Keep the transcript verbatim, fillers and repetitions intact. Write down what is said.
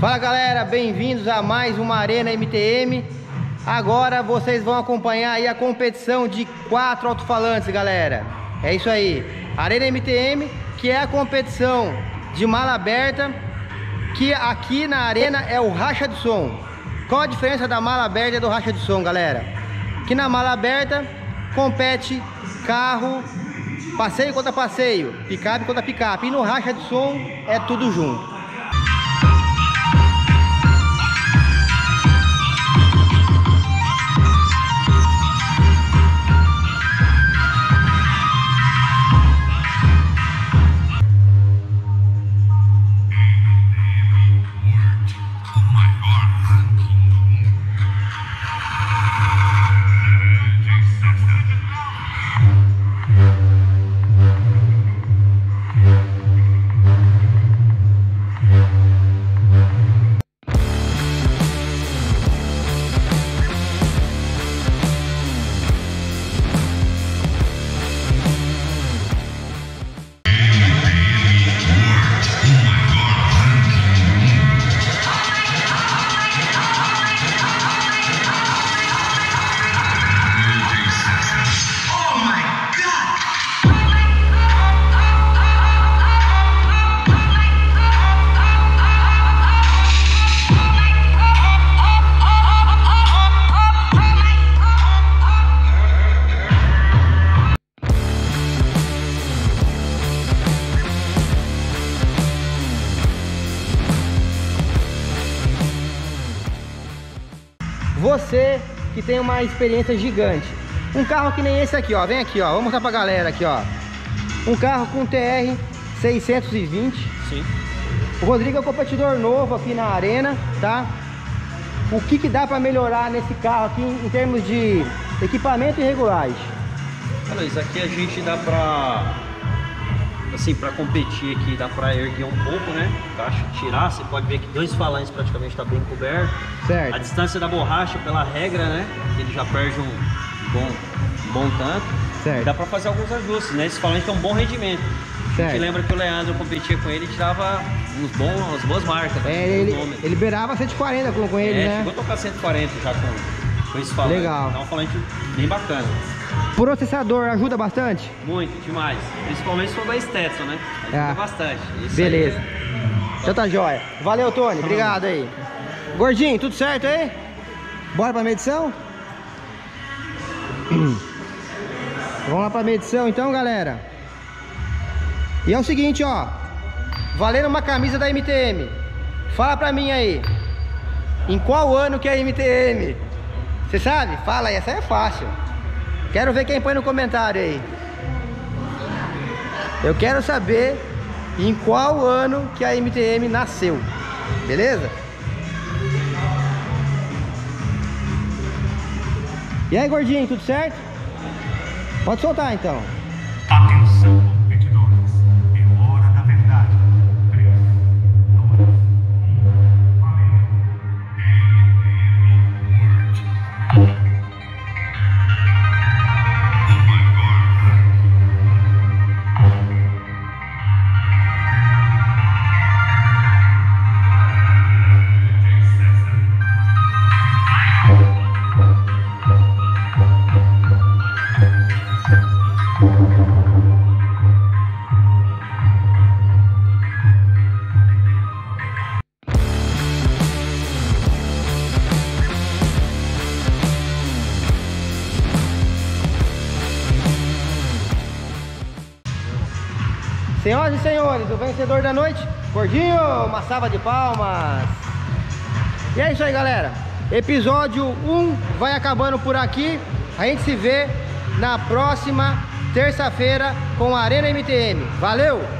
Fala galera, bem-vindos a mais uma Arena M T M. Agora vocês vão acompanhar aí a competição de quatro alto-falantes, galera. É isso aí, Arena M T M, que é a competição de mala aberta, que aqui na arena é o racha de som. Qual a diferença da mala aberta e do racha de som, galera? Que na mala aberta compete carro, passeio contra passeio, picape contra picape, e no racha de som é tudo junto. Você que tem uma experiência gigante, um carro que nem esse aqui, ó, vem aqui, ó, vou mostrar pra galera aqui, ó, um carro com T R seiscentos e vinte. Sim. O Rodrigo é um competidor novo aqui na arena, tá? O que que dá pra melhorar nesse carro aqui em termos de equipamento e regulagem? Olha, isso aqui a gente dá pra, assim, pra competir aqui, dá pra erguer um pouco, né? Caixa tirar, você pode ver que dois falantes praticamente tá bem coberto. Certo. A distância da borracha, pela regra, né? Ele já perde um bom, um bom tanto. Certo. Dá pra fazer alguns ajustes, né? Esse falante tem um bom rendimento. Certo. A gente lembra que o Leandro competia com ele e tirava uns bons, umas boas marcas. Tá? É, ele, ele beirava cento e quarenta com, com ele, é, né? É, chegou a tocar cento e quarenta já com, com esse falante. Legal. Então, um falante bem bacana. Processador ajuda bastante? Muito, demais. Principalmente sobre a Stetson, né? Ajuda ah, bastante. Isso. Beleza. Aí. Então tá jóia. Valeu, Tony. Obrigado aí. Gordinho, tudo certo aí? Bora pra medição? Vamos lá pra medição então, galera. E é o seguinte, ó. Valendo uma camisa da M T M. Fala pra mim aí. Em qual ano que é a M T M? Você sabe? Fala aí, essa é fácil. Quero ver quem põe no comentário aí. Eu quero saber em qual ano que a M T M nasceu. Beleza? E aí, Gordinho, tudo certo? Pode soltar então. Atenção, competidores. É hora da verdade. três, dois, um, valeu. Senhoras e senhores, o vencedor da noite, Gordinho, uma salva de palmas. E é isso aí, galera. Episódio um vai acabando por aqui. A gente se vê na próxima terça-feira com a Arena M T M. Valeu!